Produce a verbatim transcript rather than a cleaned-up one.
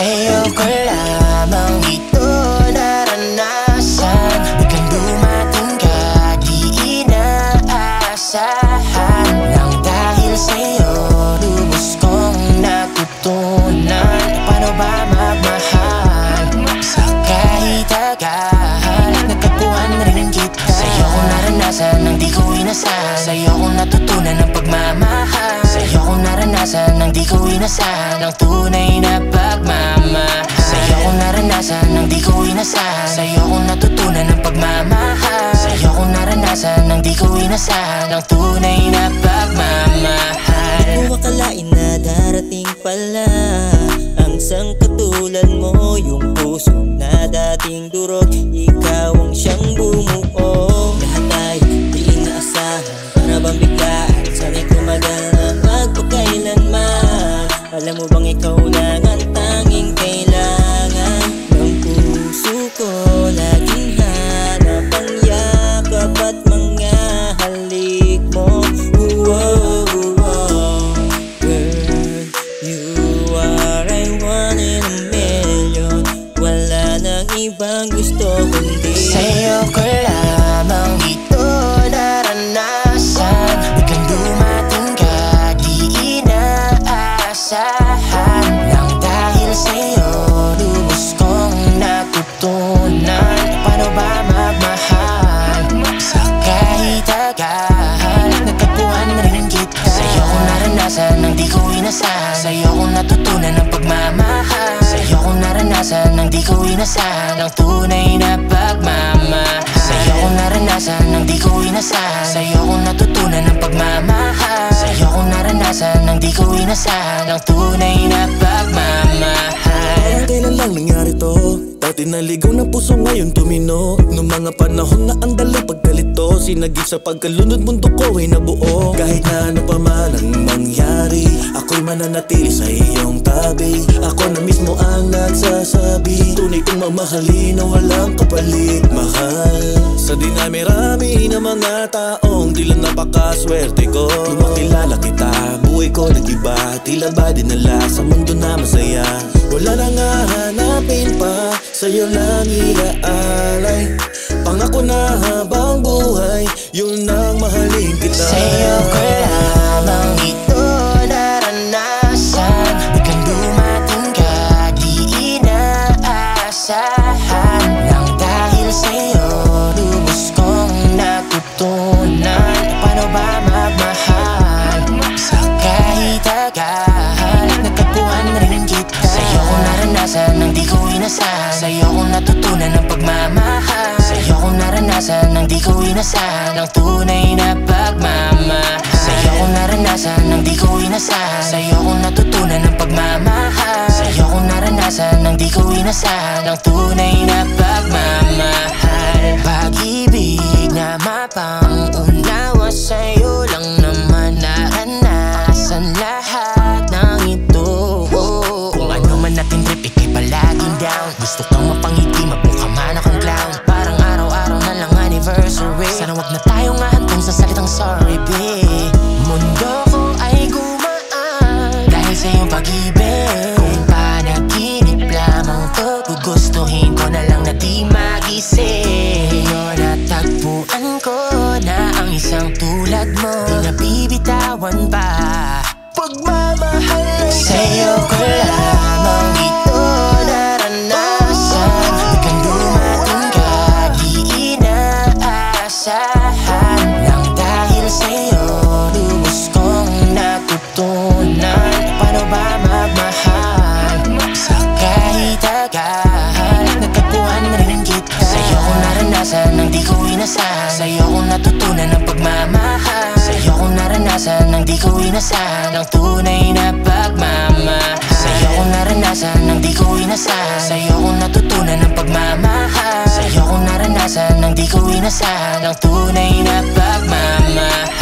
sa'yo ko lamang ito naranasan. Huwag dumating ka, di inaasahan. Nang dahil sa'yo, lubos kong natutunan. Paano ba magmahal sa kahit agahal? Nagkakuhan na rin kita. Sa'yo ko naranasan nang di ko inasahan. Sa'yo ko natutunan ang pagmamahal. Sa'yo ko naranasan nang di ko inasahan ang tunay na pagmamahal. Sa'yo ko naranasan nang di ko inasahan. Sa'yo ko natutunan ang pagmamahal. Sa'yo ko naranasan nang di ko inasahan ang tunay na pagmamahal. Di ko akalain na darating pala ang isang katulad mo. Yung puso na dating durog, ikaw ang siyang bumuo. Lahat ay di inaasahan, para bang biglaan. Sana'y kumagal na magpakailanman. Alam mo bang ikaw lang ang tanging kailangan ng puso ko? Laging hanap ang yakap at mga halik mo. Whoa, whoa. Girl, you are I one in a million. Wala nang ibang gusto kundi sa'yo ko lamang ito naranasan. Nang di ko inasahan, sa'yo ko natutunan ang pagmamahal. Sa'yo ko naranasan nang di ko inasahan ang tunay na pagmamahal. Sa'yo ko naranasan nang di ko inasahan. Sa'yo ko natutunan ang pagmamahal. Sa'yo ko naranasan nang di ko inasahan ang tunay na pagmamahal. Kailan lang nangyari to? Dati naligaw na puso ngayon tumino. Noong mga panahon na ang dala pagkalito, sinagip sa pagkalunod mundo ko ay nabuo. Kahit na ano pa man ang mangyari, ako'y mananatili sa iyong tabi. Ako na mismo ang nagsasabi, tunay kong mamahalin na walang kapalit. Mahal sa dinami-rami ng mga taong tila napakaswerte ko. Nung makilala kita, buhay ko nag-iba. Tila ba dinala sa mundo na masaya? Wala nang hahanapin pa, sa'yo lang iaalay. Pangako na habang buhay, yun ang mahalin kita. Sa'yo ko lamang ito naranasan. Hanggang dumating ka, di inaasahan. Nang dahil sa'yo, lubos kong natutunan. Paano ba magmahal sa kahit agahal? Nagkakuhan na rin kita. Sa'yo ko naranasan nang di ko inasahan. Sa'yo ko natutunan ang pagmamahal. Sa'yo ko naranasan nang di ko inasahan ang tunay na pagmamahal. Sa'yo ko naranasan nang di ko inasahan. Sa'yo ko natutunan ang pagmamahal. Sa'yo ko naranasan nang di ko inasahan ang tunay na pagmamahal. Pag-ibig na mapang-unawa sa'yo lang naman naranasan lahat ng ito. Kung ano man natin trip, ikay palaging down. Gusto kang mapangiti, mapungka man akong clown. Parang araw-araw na lang anniversary. Sana wag na tayong ahantong sa salitang sorry, babe. Mundo ko ay gumaan dahil sa iyong pag-ibig. Kung panaginip lamang to, gugustuhin ko na lang na di magising. Ngayon natagpuan ko na ang isang tulad mo, di na bibitawan pa. Pagmamahal ay sa'yo ko lamang ito naranasan. Hanggang dumating ka, di inaasahan. Nang dahil sa'yo, lubos kong natutunan. Paano ba magmahal sa kahit agahal? Nagkakuhan na rin kita. Sa'yo ko naranasan nang di ko inasahan. Sa'yo ko natutunan ang pagmamahal. Sa'yo ko naranasan nang di ko inasahan ang tunay na pagmamahal. Sa'yo ko naranasan nang di ko inasahan. Sa'yo ko natutunan ang pagmamahal. Sa'yo ko naranasan nang di ko inasahan ang tunay na pagmamahal.